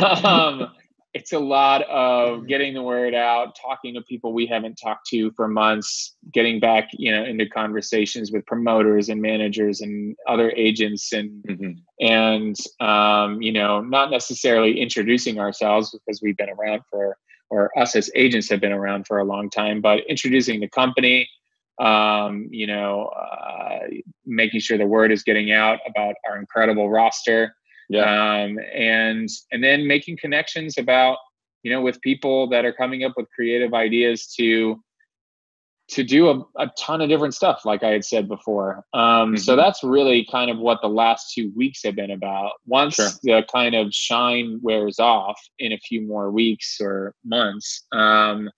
It's a lot of getting the word out, talking to people we haven't talked to for months, getting back, into conversations with promoters and managers and other agents and not necessarily introducing ourselves because we've been around or us as agents have been around for a long time, but introducing the company, making sure the word is getting out about our incredible roster. Yeah. And then making connections about, with people that are coming up with creative ideas to do a ton of different stuff, like I had said before. So that's really kind of what the last 2 weeks have been about. Once the kind of shine wears off in a few more weeks or months, then,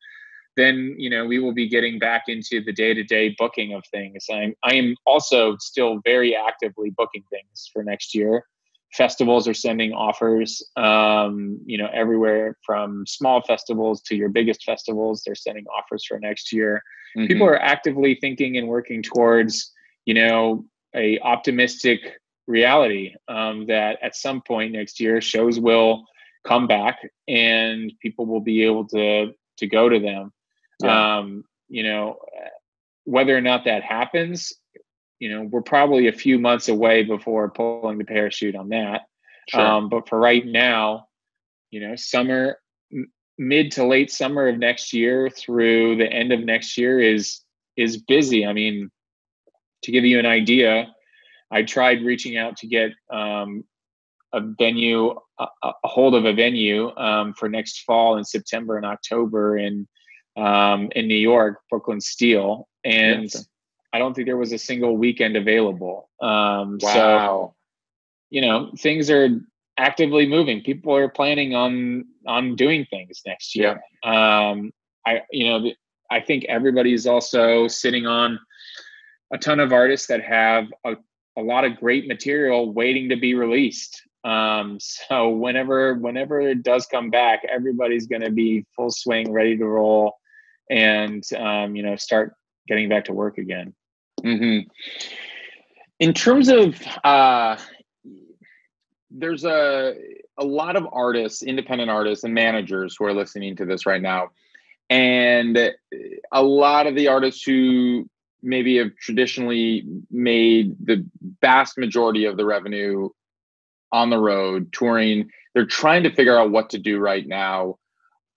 we will be getting back into the day-to-day booking of things. I am also still very actively booking things for next year. Festivals are sending offers, everywhere from small festivals to your biggest festivals. They're sending offers for next year. Mm-hmm. People are actively thinking and working towards, a optimistic reality that at some point next year, shows will come back and people will be able to go to them. Yeah. Whether or not that happens, we're probably a few months away before pulling the parachute on that. Sure. But for right now, summer, mid to late summer of next year through the end of next year is busy. I mean, to give you an idea, I tried reaching out to get a hold of a venue for next fall in September and October in New York, Brooklyn Steel. And yes. I don't think there was a single weekend available. Wow. So, things are actively moving. People are planning on doing things next year. Yeah. I think everybody's also sitting on a ton of artists that have a lot of great material waiting to be released. So whenever it does come back, everybody's going to be full swing, ready to roll and, start getting back to work again. Mm-hmm. In terms of, there's a lot of artists, independent artists and managers who are listening to this right now. And a lot of the artists who maybe have traditionally made the vast majority of the revenue on the road, touring, they're trying to figure out what to do right now.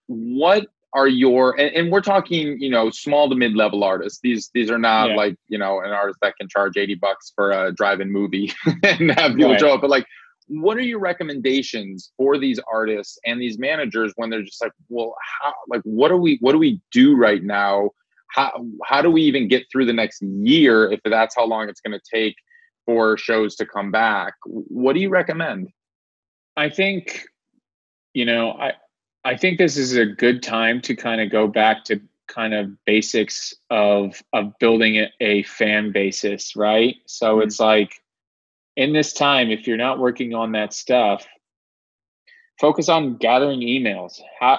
What are your, and we're talking, small to mid-level artists. These are not like, an artist that can charge $80 for a drive-in movie and have people show up. But what are your recommendations for these artists and these managers when they're just like, well, how, what do we do right now? How do we even get through the next year if that's how long it's going to take for shows to come back? What do you recommend? I think, I think this is a good time to kind of go back to kind of basics of building a fan basis, right? So mm-hmm. It's like in this time, if you're not working on that stuff, focus on gathering emails. How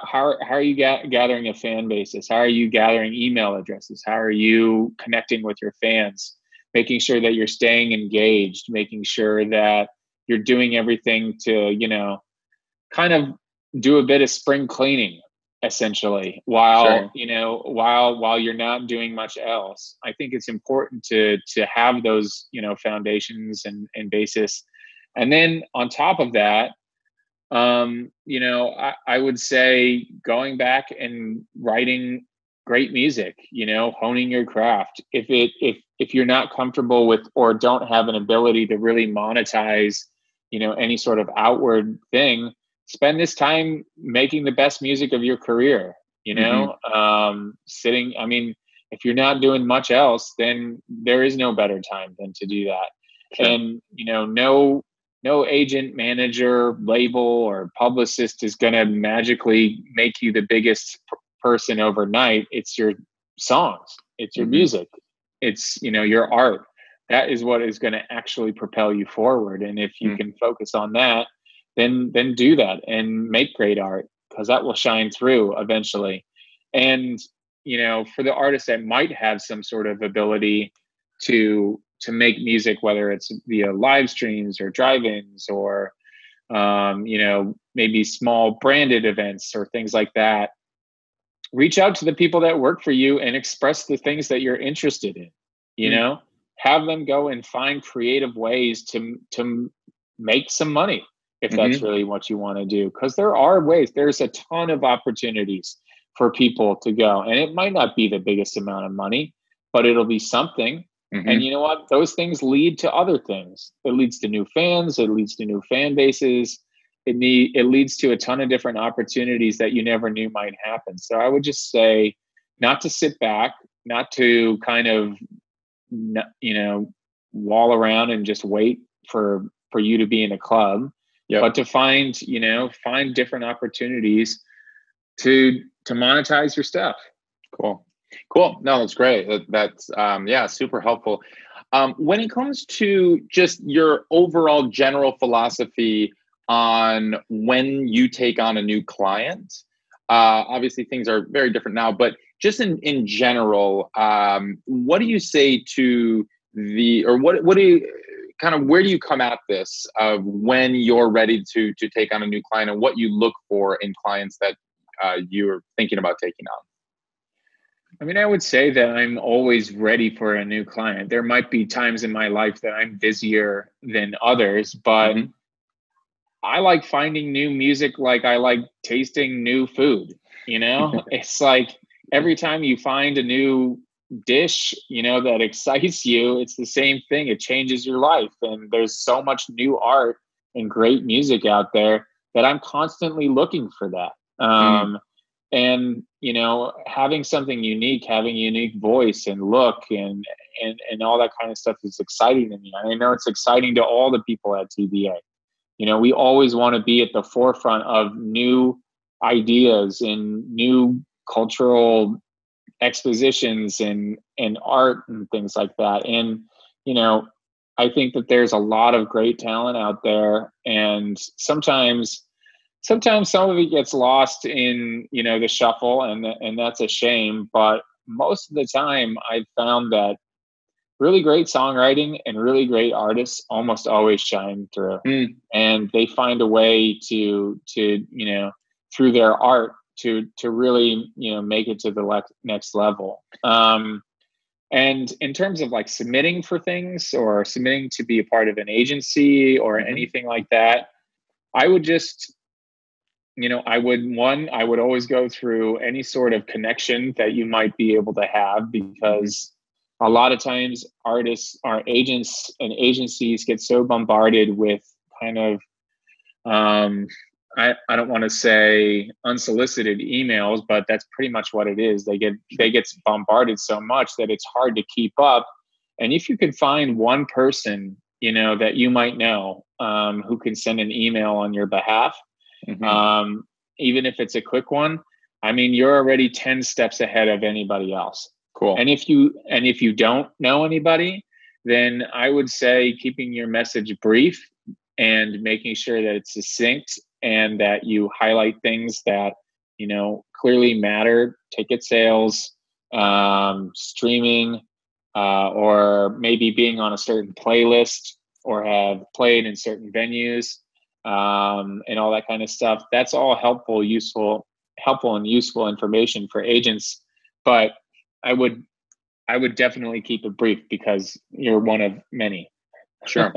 are you gathering a fan basis? How are you gathering email addresses? How are you connecting with your fans? Making sure that you're staying engaged, making sure that you're doing everything to, kind of do a bit of spring cleaning essentially while sure. while you're not doing much else. I think it's important to have those foundations and basis, and then on top of that, I would say going back and writing great music, honing your craft. If you're not comfortable with or don't have an ability to really monetize any sort of outward thing, spend this time making the best music of your career, mm-hmm. I mean, if you're not doing much else, then there is no better time than to do that. Sure. And, no agent, manager, label, or publicist is going to magically make you the biggest person overnight. It's your songs. It's your mm-hmm. music. It's, your art. That is what is going to actually propel you forward. And if you mm-hmm. can focus on that, then do that and make great art, because that will shine through eventually. And, for the artists that might have some sort of ability to make music, whether it's via live streams or drive-ins or, maybe small branded events or things like that, reach out to the people that work for you and express the things that you're interested in, mm-hmm. Have them go and find creative ways to make some money, if that's mm-hmm. really what you want to do. Because there are ways, there's a ton of opportunities for people to go. And it might not be the biggest amount of money, but it'll be something. Mm-hmm. And you know what? Those things lead to other things. It leads to new fans. It leads to new fan bases. It leads to a ton of different opportunities that you never knew might happen. So I would just say not to sit back, not to kind of, wall around and just wait for you to be in a club. Yep. But to find different opportunities to monetize your stuff. Cool. No, that's great. That's super helpful. When it comes to just your overall general philosophy on when you take on a new client, obviously things are very different now, but just in general, what do you say to the, or what do you, kind of, where do you come at this of when you're ready to take on a new client, and what you look for in clients that you're thinking about taking on? I mean, I would say that I'm always ready for a new client. There might be times in my life that I'm busier than others, but mm-hmm. I like finding new music. Like I like tasting new food, you know, it's like every time you find a new dish, you know, that excites you, it's the same thing. It changes your life. And there's so much new art and great music out there that I'm constantly looking for that. And, you know, having something unique, having a unique voice and look and all that kind of stuff is exciting to me. And I know it's exciting to all the people at TBA. You know, we always want to be at the forefront of new ideas and new cultural expositions and art and things like that. And, you know, I think that there's a lot of great talent out there. And sometimes some of it gets lost in, you know, the shuffle, and that's a shame. But most of the time I've found that really great songwriting and really great artists almost always shine through. And they find a way to, you know, through their art to really, you know, make it to the next level. And in terms of like submitting for things or submitting to be a part of an agency or anything like that, I would just, you know, I would always go through any sort of connection that you might be able to have, because a lot of times artists, our agents and agencies get so bombarded with kind of, I don't want to say unsolicited emails, but that's pretty much what it is. They get bombarded so much that it's hard to keep up. And if you could find one person, you know, that you might know, who can send an email on your behalf, even if it's a quick one, I mean, you're already 10 steps ahead of anybody else. Cool. And if you don't know anybody, then I would say keeping your message brief and making sure that it's succinct and that you highlight things that, you know, clearly matter, ticket sales, streaming, or maybe being on a certain playlist or have played in certain venues, and all that kind of stuff. That's all helpful and useful information for agents. But I would definitely keep it brief because you're one of many. Sure.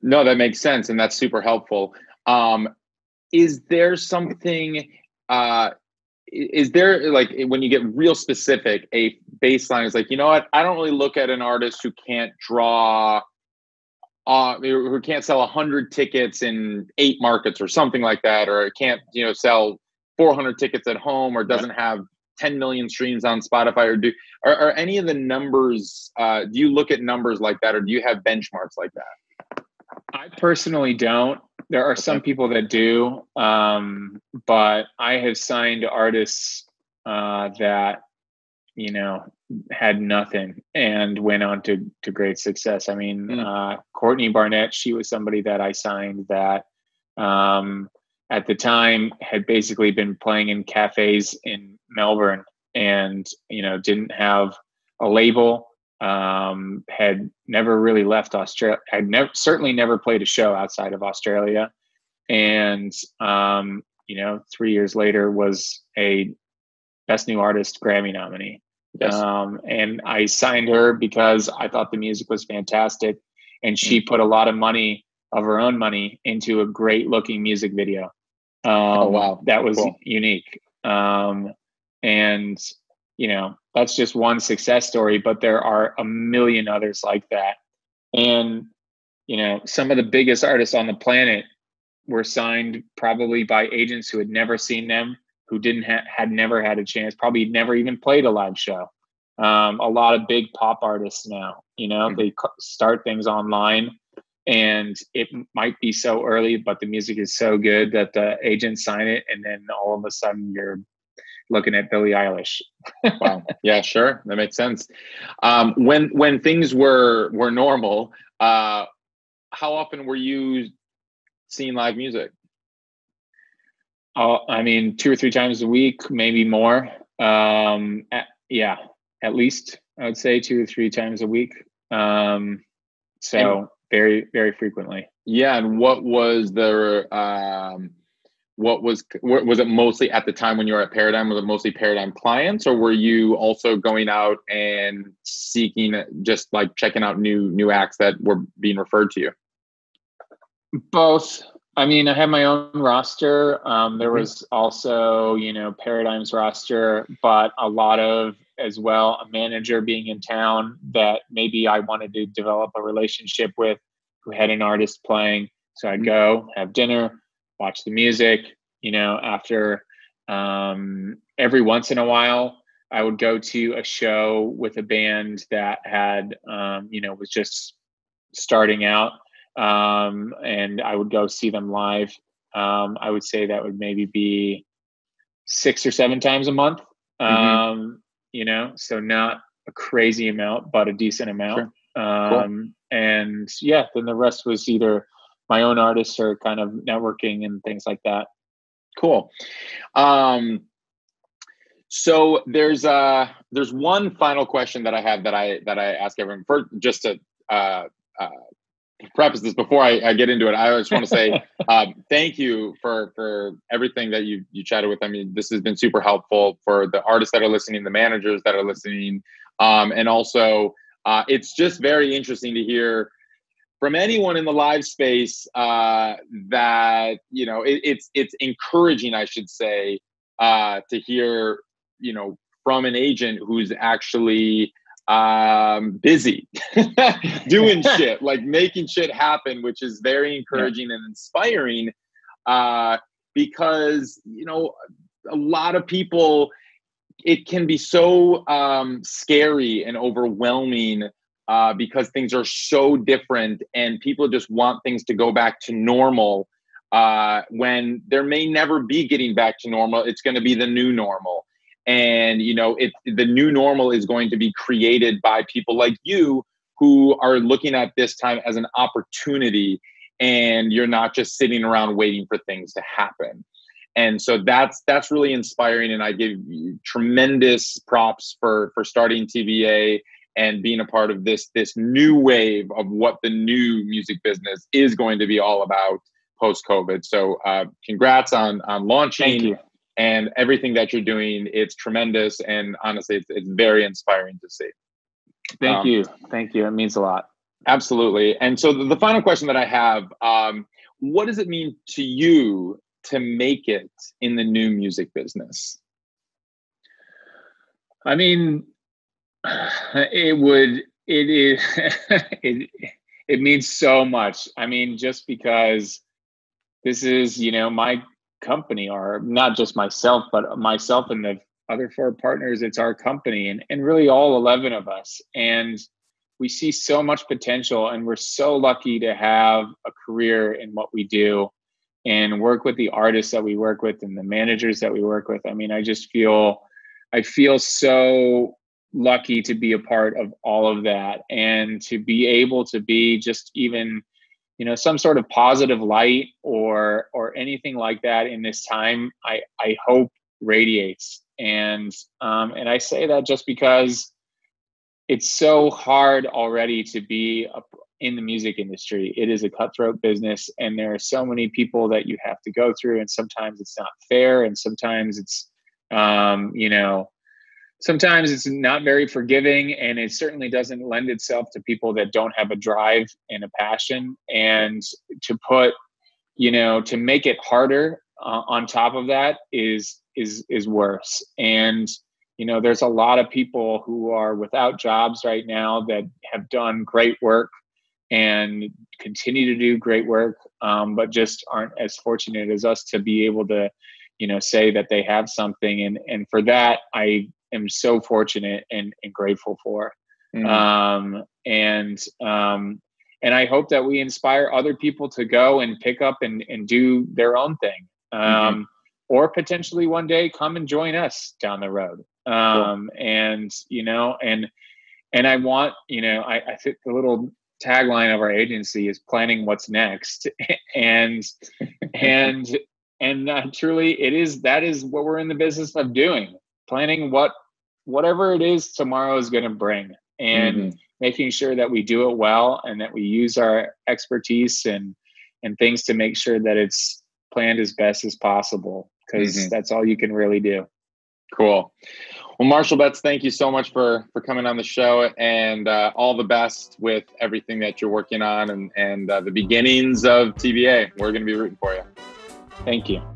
No, that makes sense. And that's super helpful. Is there something, is there, like, when you get real specific, a baseline is like, you know what, I don't really look at an artist who can't draw, who can't sell 100 tickets in 8 markets or something like that, or can't, you know, sell 400 tickets at home, or doesn't have 10 million streams on Spotify, or do, are any of the numbers, do you look at numbers like that, or do you have benchmarks like that? I personally don't. There are some people that do, but I have signed artists that, you know, had nothing and went on to great success. I mean, Courtney Barnett, she was somebody that I signed that at the time had basically been playing in cafes in Melbourne and, you know, didn't have a label, had never really left Australia, certainly never played a show outside of Australia. And, you know, 3 years later was a Best New Artist Grammy nominee. Yes. And I signed her because I thought the music was fantastic, and she put a lot of money of her own money into a great looking music video. Oh, wow. That was cool. Unique. And, you know, that's just one success story, but there are a million others like that. And, you know, some of the biggest artists on the planet were signed probably by agents who had never seen them, who had never had a chance, probably never even played a live show. A lot of big pop artists now, you know, they start things online, and it might be so early, but the music is so good that the agents sign it, and then all of a sudden you're looking at Billie Eilish. Wow. Yeah, sure. That makes sense. When things were normal, how often were you seeing live music? Oh, I mean, 2 or 3 times a week, maybe more. At least I would say 2 or 3 times a week. Very, very frequently. Yeah. And what was the, was it mostly at the time when you were at Paradigm, was it mostly Paradigm clients, or were you also going out and seeking, just like checking out new acts that were being referred to you? Both. I mean, I had my own roster. There was also, Paradigm's roster, but a lot of, as well, a manager being in town that maybe I wanted to develop a relationship with, who had an artist playing. So I'd go have dinner, watch the music, after, every once in a while, I would go to a show with a band that had, was just starting out. And I would go see them live. I would say that would maybe be 6 or 7 times a month. So not a crazy amount, but a decent amount. Sure. Cool. And yeah, then the rest was either my own artists or kind of networking and things like that. Cool. So there's one final question that I have that I ask everyone for, just to, preface this before I get into it. I just want to say thank you for everything that you chatted with. I mean, this has been super helpful for the artists that are listening, the managers that are listening. And also it's just very interesting to hear from anyone in the live space that, it's encouraging, I should say, to hear, from an agent who's actually busy doing shit, like making shit happen, which is very encouraging and inspiring, because a lot of people, it can be so scary and overwhelming because things are so different and people just want things to go back to normal when there may never be getting back to normal. It's going to be the new normal. And, the new normal is going to be created by people like you who are looking at this time as an opportunity, and you're not just sitting around waiting for things to happen. And so that's really inspiring. And I give you tremendous props for starting TBA and being a part of this new wave of what the new music business is going to be all about post-COVID. So congrats on launching. Thank you. And everything that you're doing, it's tremendous. And honestly, it's very inspiring to see. Thank you. Thank you. It means a lot. Absolutely. And so the final question that I have, what does it mean to you to make it in the new music business? I mean, it means so much. I mean, just because this is, my company, or not just myself, but myself and the other 4 partners, it's our company and really all 11 of us. And we see so much potential, and we're so lucky to have a career in what we do and work with the artists that we work with and the managers that we work with. I mean, I feel so lucky to be a part of all of that and to be able to be just even some sort of positive light or anything like that in this time, I hope radiates. And I say that just because it's so hard already to be in the music industry. It is a cutthroat business, and there are so many people that you have to go through, and sometimes it's not fair, and sometimes it's, sometimes it's not very forgiving, and it certainly doesn't lend itself to people that don't have a drive and a passion. And to put, to make it harder on top of that is worse. And, there's a lot of people who are without jobs right now that have done great work and continue to do great work, but just aren't as fortunate as us to be able to, say that they have something. And for that, I'm so fortunate and grateful for. And I hope that we inspire other people to go and pick up and do their own thing. or potentially one day come and join us down the road. Cool. And, you know, and I want, you know, I think the little tagline of our agency is planning what's next. And truly it is, that is what we're in the business of doing, planning whatever it is tomorrow is going to bring, and making sure that we do it well and that we use our expertise and things to make sure that it's planned as best as possible, because that's all you can really do. Cool. Well, Marshall Betts, thank you so much for coming on the show, and all the best with everything that you're working on and the beginnings of TBA. We're going to be rooting for you. Thank you.